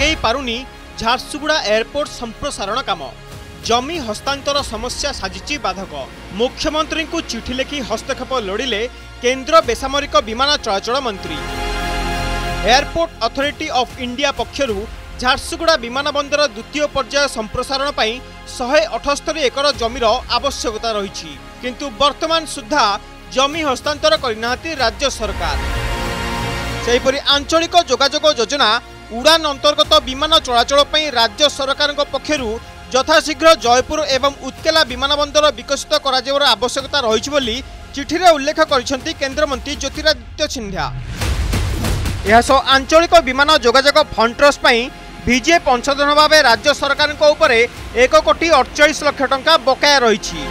आगे पारुनी झारसुगुड़ा एयरपोर्ट संप्रसारण काम जमी हस्तांतर समस्या साजिची बाधक। मुख्यमंत्री को चिठी लिखि हस्तक्षेप लोड़िले केन्द्र बेसामरिक विमान चलाचल मंत्री। एयरपोर्ट अथॉरिटी ऑफ इंडिया पक्षर झारसुगुड़ा विमान बंदर द्वितीय पर्याय संप्रसारण पर 178 एकर जमीर आवश्यकता रही, किंतु वर्तमान सुधा जमी हस्तांतर करना राज्य सरकार। सेहिपरि आंचलिक जोगाजोग योजना उड़ान अंतर्गत विमान चलाचल पर राज्य सरकार पक्षर यथाशीघ्र जयपुर एवं उत्केला विमान बंदर विकसित कर आवश्यकता रही चिठी में उल्लेख कर केन्द्रमंत्री ज्योतिरादित्य सिंधिया। यह सह आंचलिक विमान जोगाजोग फंड ट्रस्ट भिजे पंचधन भाव राज्य सरकार 1,48,00,000 टंका बकाया रही।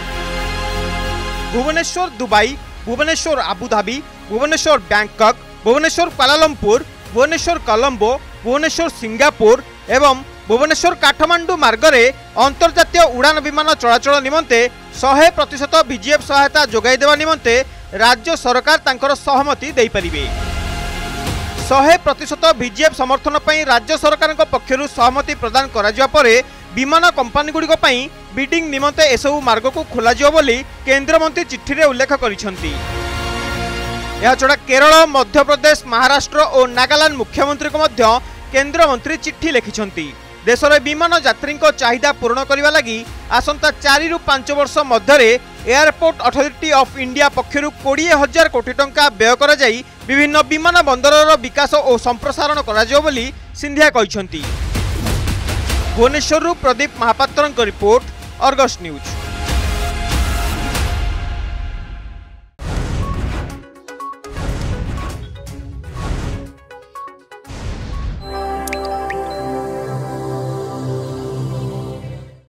Bhubaneswar Dubai, Bhubaneswar Abu Dhabi, Bhubaneswar Bangkok, Bhubaneswar Kuala Lumpur, Bhubaneswar Colombo, Bhubaneswar Singapore एवं भुवनेश्वर काठमांडू मार्गरे अंतर्जातीय उड़ान विमान चलाचल निमंते 100% बीजीएफ सहायता जोगाई देवा निमंते राज्य सरकार तांकर सहमति दे परिबे। 100% बीजीएफ समर्थन पई राज्य सरकार पक्षरु सहमति प्रदान करा जिवा परे विमान कंपनी गुडी को पई बिडिंग निमंते एसबू मार्ग को खोल केन्द्रमंत्री चिठी में उल्लेख कर। छड़ा केरल, मध्य प्रदेश, महाराष्ट्र और नागालैंड मुख्यमंत्री को मध्य केन्द्रमंत्री चिठी लिखिंट। देशर विमान यात्री चाहिदा पूरण करने लगी आसंता 4 ରୁ 5 वर्ष मध्य एयरपोर्ट अथॉरिटी ऑफ इंडिया पक्षर 20,000 कोटी टंका व्यय कर विभिन्न विमान बंदर विकास और संप्रसारण Scindia. Bhubaneswar Pradeep Mahapatra report, Argus news.